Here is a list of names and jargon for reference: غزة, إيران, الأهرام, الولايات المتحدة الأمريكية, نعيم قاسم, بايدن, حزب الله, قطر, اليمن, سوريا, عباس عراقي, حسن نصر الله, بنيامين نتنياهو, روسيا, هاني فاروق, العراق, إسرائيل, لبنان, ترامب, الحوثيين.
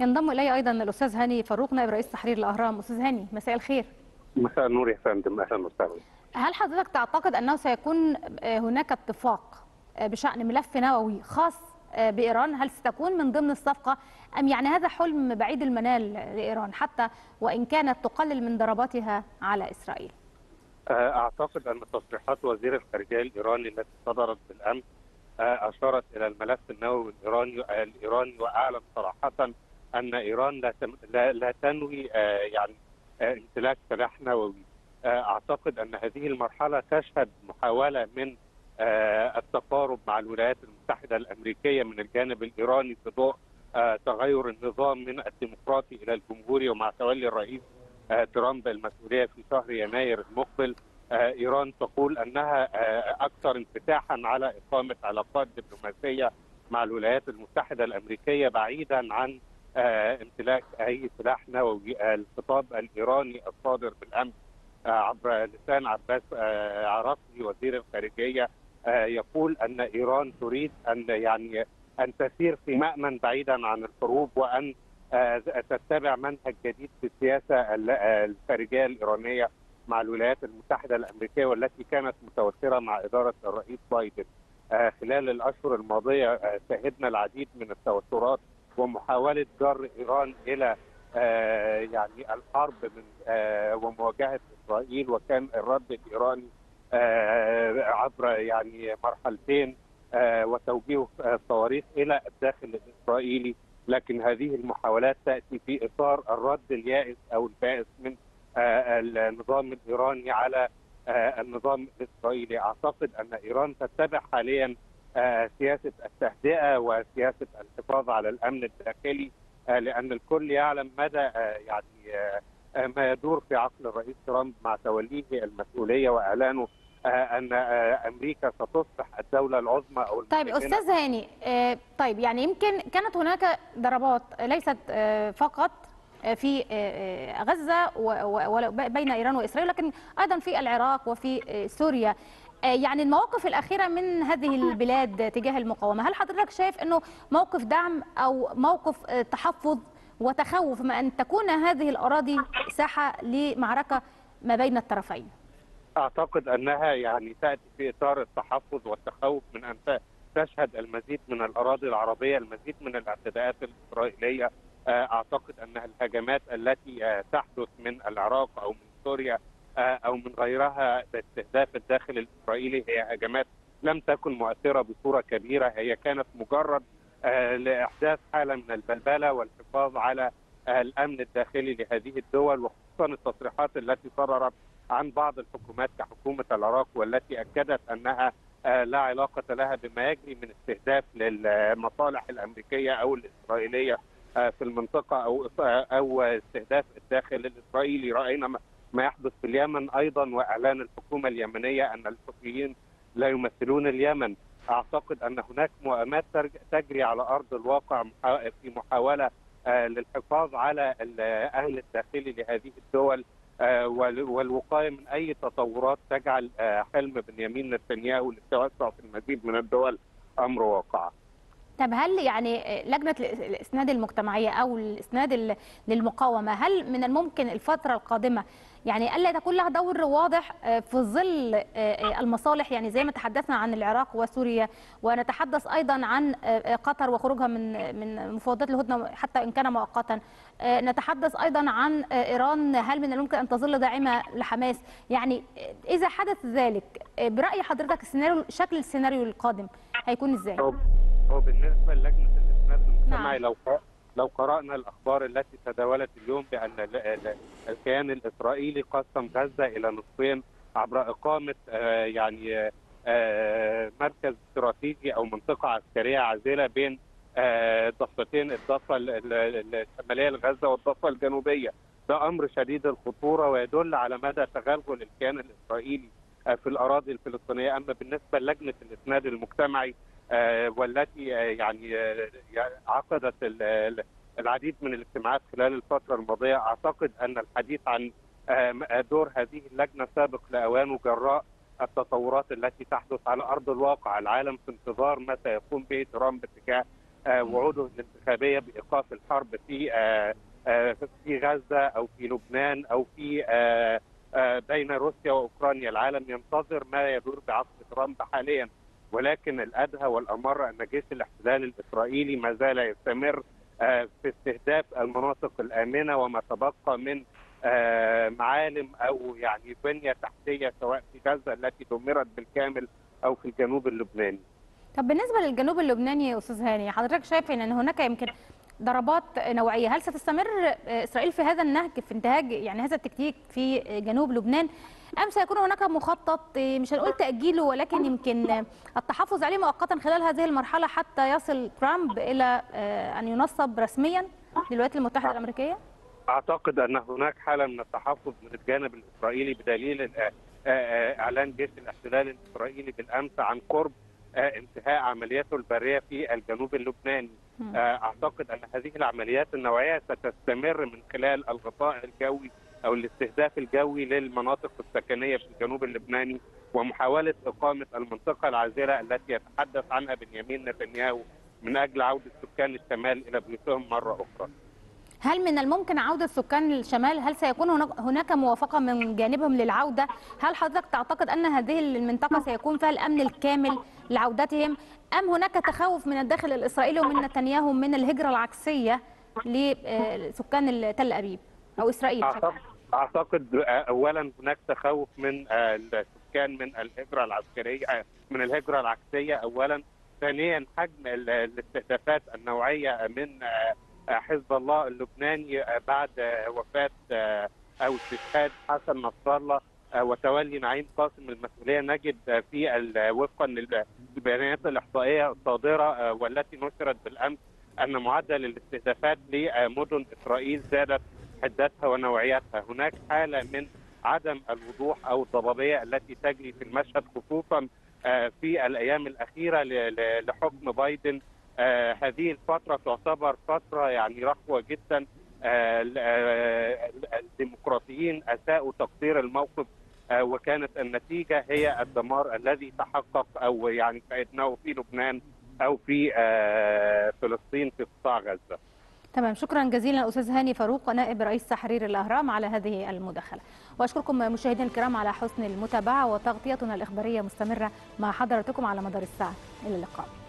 ينضم الي ايضا الاستاذ هاني فاروق نائب رئيس تحرير الاهرام. استاذ هاني مساء الخير. مساء النور يا فندم، اهلا وسهلا. هل حضرتك تعتقد انه سيكون هناك اتفاق بشان ملف نووي خاص بايران؟ هل ستكون من ضمن الصفقه ام يعني هذا حلم بعيد المنال لايران حتى وان كانت تقلل من ضرباتها على اسرائيل؟ اعتقد ان تصريحات وزير الخارجيه الايراني التي صدرت بالامس اشارت الى الملف النووي الايراني واعلن صراحه ان ايران لا تنوي يعني امتلاك سلاح نووي. اعتقد ان هذه المرحله تشهد محاوله من التقارب مع الولايات المتحده الامريكيه من الجانب الايراني في ضوء تغير النظام من الديمقراطي الى الجمهوري ومع تولي الرئيس ترامب المسؤوليه في شهر يناير المقبل. ايران تقول انها اكثر انفتاحا على اقامه علاقات دبلوماسيه مع الولايات المتحده الامريكيه بعيدا عن امتلاك اي سلاح نووي. الخطاب الايراني الصادر بالامس عبر لسان عباس عراقي وزير الخارجيه يقول ان ايران تريد ان يعني ان تسير في مأمن بعيدا عن الحروب وان تتبع منهج جديد في السياسه الخارجيه الايرانيه مع الولايات المتحده الامريكيه والتي كانت متوتره مع اداره الرئيس بايدن. خلال الاشهر الماضيه شهدنا العديد من التوترات ومحاوله جر ايران الى يعني الحرب من ومواجهه اسرائيل، وكان الرد الايراني عبر يعني مرحلتين وتوجيه صواريخ الى الداخل الاسرائيلي، لكن هذه المحاولات تاتي في اطار الرد اليائس او البائس من النظام الايراني على النظام الاسرائيلي. اعتقد ان ايران تتبع حاليا سياسه التهدئه وسياسه الحفاظ على الامن الداخلي لأن الكل يعلم مدى يعني ما يدور في عقل الرئيس ترامب مع توليه المسؤولية وإعلانه أن أمريكا ستصبح الدولة العظمى أو طيب أستاذ هاني، طيب يعني يمكن كانت هناك ضربات ليست فقط في غزة وبين إيران وإسرائيل لكن أيضا في العراق وفي سوريا، يعني المواقف الأخيرة من هذه البلاد تجاه المقاومة، هل حضرتك شايف أنه موقف دعم أو موقف تحفظ وتخوف من أن تكون هذه الأراضي ساحة لمعركة ما بين الطرفين؟ أعتقد أنها يعني تأتي في إطار التحفظ والتخوف من أن تشهد المزيد من الأراضي العربية المزيد من الاعتداءات الإسرائيلية. أعتقد أن الهجمات التي تحدث من العراق أو من سوريا أو من غيرها باستهداف الداخل الإسرائيلي هي هجمات لم تكن مؤثرة بصورة كبيرة، هي كانت مجرد لإحداث حالة من البلبلة والحفاظ على الأمن الداخلي لهذه الدول، وخصوصا التصريحات التي صدرت عن بعض الحكومات كحكومة العراق والتي أكدت أنها لا علاقة لها بما يجري من استهداف للمصالح الأمريكية أو الإسرائيلية في المنطقة أو استهداف الداخل الإسرائيلي. رأينا ما يحدث في اليمن أيضا وإعلان الحكومة اليمنية أن الحوثيين لا يمثلون اليمن. أعتقد أن هناك مؤامرات تجري على أرض الواقع في محاولة للحفاظ على الأهل الداخلي لهذه الدول والوقاية من أي تطورات تجعل حلم بنيامين نتنياهو للتوسع في المزيد من الدول أمر واقع. طب هل يعني لجنة الإسناد المجتمعية أو الإسناد للمقاومة هل من الممكن الفترة القادمة يعني ألا تكون لها دور واضح في ظل المصالح، يعني زي ما تحدثنا عن العراق وسوريا ونتحدث أيضا عن قطر وخروجها من مفاوضات الهدنة حتى إن كان مؤقتا، نتحدث أيضا عن إيران هل من الممكن أن تظل داعمة لحماس؟ يعني إذا حدث ذلك برأي حضرتك السيناريو شكل السيناريو القادم هيكون إزاي؟ بالنسبه للجنه الاسناد المجتمعي لو قرانا الاخبار التي تداولت اليوم بان الكيان الاسرائيلي قسم غزه الى نصفين عبر اقامه يعني مركز استراتيجي او منطقه عسكريه عازله بين ضفتين، الضفه الشماليه لغزه والضفه الجنوبيه. ده امر شديد الخطوره ويدل على مدى تغلغل الكيان الاسرائيلي في الاراضي الفلسطينيه. اما بالنسبه للجنه الاسناد المجتمعي والتي يعني عقدت العديد من الاجتماعات خلال الفترة الماضية، أعتقد أن الحديث عن دور هذه اللجنة سابق لأوانه جراء التطورات التي تحدث على أرض الواقع. العالم في انتظار ما سيقوم به ترامب تجاه وعوده الانتخابية بإيقاف الحرب في غزة أو في لبنان أو في بين روسيا وأوكرانيا. العالم ينتظر ما يدور بعصر ترامب حاليا، ولكن الأدهى والأمر أن جيش الاحتلال الإسرائيلي ما زال يستمر في استهداف المناطق الآمنة وما تبقى من معالم أو يعني بنية تحتية سواء في غزة التي دمرت بالكامل أو في الجنوب اللبناني. طب بالنسبة للجنوب اللبناني يا أستاذ هاني، حضرتك شايف أن هناك يمكن ضربات نوعية، هل ستستمر إسرائيل في هذا النهج في انتهاج يعني هذا التكتيك في جنوب لبنان، أم سيكون هناك مخطط مش هنقول تأجيله ولكن يمكن التحفظ عليه مؤقتا خلال هذه المرحلة حتى يصل ترامب إلى أن ينصب رسميا للولايات المتحدة الأمريكية؟ أعتقد أن هناك حالة من التحفظ من الجانب الإسرائيلي بدليل إعلان جيش الاحتلال الإسرائيلي بالأمس عن قرب انتهاء عملياته البرية في الجنوب اللبناني. أعتقد أن هذه العمليات النوعية ستستمر من خلال الغطاء الجوي أو الاستهداف الجوي للمناطق السكنية في الجنوب اللبناني ومحاولة إقامة المنطقة العازلة التي يتحدث عنها بنيامين نتنياهو من أجل عودة سكان الشمال إلى بيوتهم مرة أخرى. هل من الممكن عودة سكان الشمال؟ هل سيكون هناك موافقة من جانبهم للعودة؟ هل حضرتك تعتقد أن هذه المنطقة سيكون فيها الأمن الكامل لعودتهم؟ أم هناك تخوف من الداخل الإسرائيلي ومن نتنياهو من الهجرة العكسية لسكان تل أبيب أو إسرائيل؟ أعتقد أولا هناك تخوف من السكان من الهجرة العسكرية من الهجرة العكسية أولا، ثانيا حجم الاستهدافات النوعية من حزب الله اللبناني بعد وفاة أو استشهاد حسن نصر الله وتولي نعيم قاسم المسؤولية. نجد في وفقا للبيانات الإحصائية الصادرة والتي نشرت بالأمس أن معدل الاستهدافات لمدن إسرائيل زادت حدتها ونوعيتها. هناك حالة من عدم الوضوح أو الضبابية التي تجري في المشهد خصوصا في الأيام الأخيرة لحكم بايدن. هذه الفترة تعتبر فترة يعني رخوة جدا. الديمقراطيين أساءوا تقدير الموقف وكانت النتيجة هي الدمار الذي تحقق أو يعني شاهدناه في لبنان أو في فلسطين في قطاع غزة. تمام، شكرا جزيلا أستاذ هاني فاروق نائب رئيس تحرير الأهرام على هذه المداخلة، وأشكركم مشاهدينا الكرام على حسن المتابعة، وتغطيتنا الإخبارية مستمرة مع حضراتكم على مدار الساعة. إلى اللقاء.